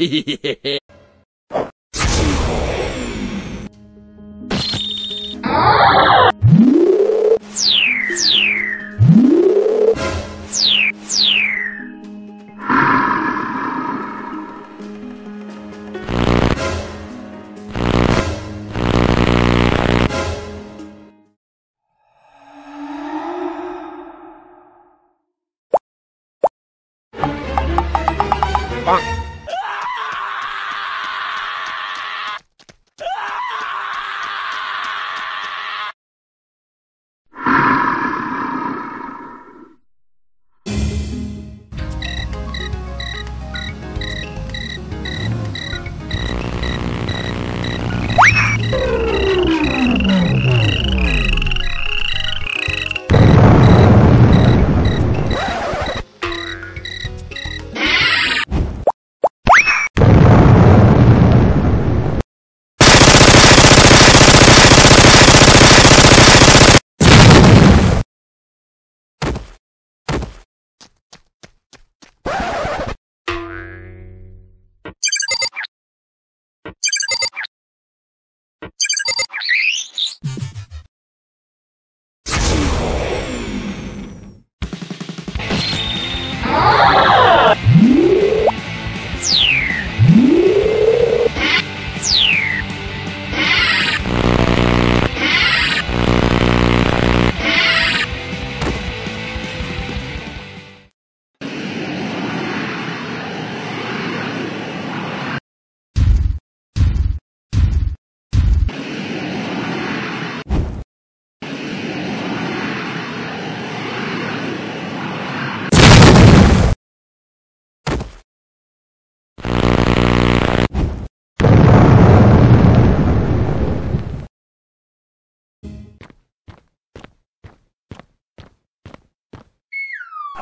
Hehehehe.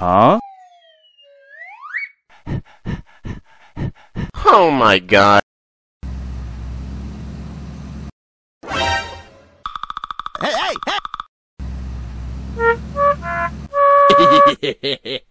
Huh? Oh my god. Hey, hey, hey!